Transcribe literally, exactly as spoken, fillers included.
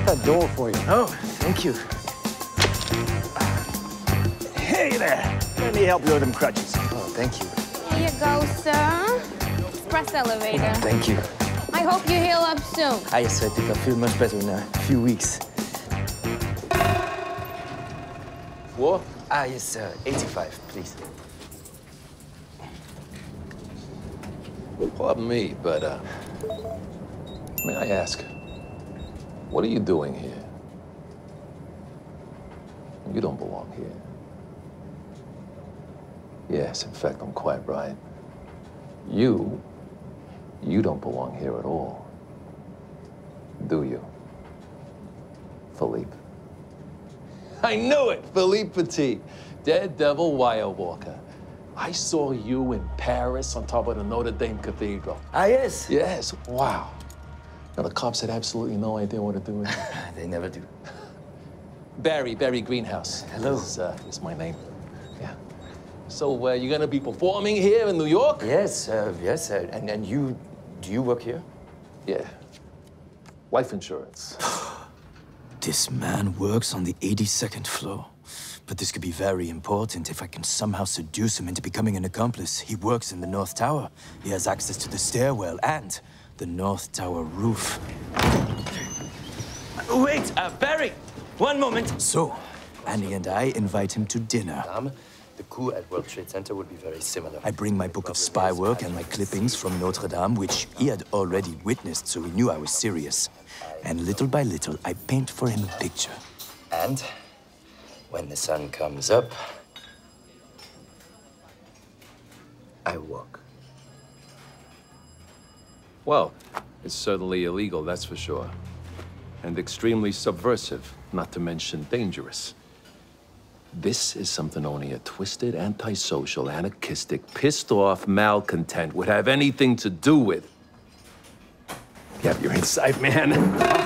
get that door for you. Oh, thank you. Hey there. Let me help you with them crutches. Oh, thank you. Here you go, sir. Express elevator. Thank you. I hope you heal up soon. I guess I think I feel much better in a few weeks. What? Ah, yes, sir. eighty-five, please. Pardon me, but uh, may I ask, what are you doing here? You don't belong here. Yes, in fact, I'm quite right. You, you don't belong here at all, do you, Philippe? I knew it, Philippe Petit, daredevil wire walker. I saw you in Paris on top of the Notre Dame Cathedral. Ah, yes? Yes, wow. Now, the cops had absolutely no idea what to do with you. They never do. Barry, Barry Greenhouse. Hello. This is, uh, this is my name. Yeah. So, uh, you're gonna be performing here in New York? Yes, uh, yes. Uh, and, and you, do you work here? Yeah. Life insurance. This man works on the eighty-second floor. But this could be very important if I can somehow seduce him into becoming an accomplice. He works in the North Tower. He has access to the stairwell and the North Tower roof. Wait, uh, Barry! One moment. So, Annie and I invite him to dinner. Madame, the coup at World Trade Center would be very similar. I bring my book of spy work and my clippings from Notre Dame, which he had already witnessed, so he knew I was serious. And little by little, I paint for him a picture. And? When the sun comes up, I walk. Well, it's certainly illegal, that's for sure. And extremely subversive, not to mention dangerous. This is something only a twisted, antisocial, anarchistic, pissed-off malcontent would have anything to do with. Yep, you're inside, man.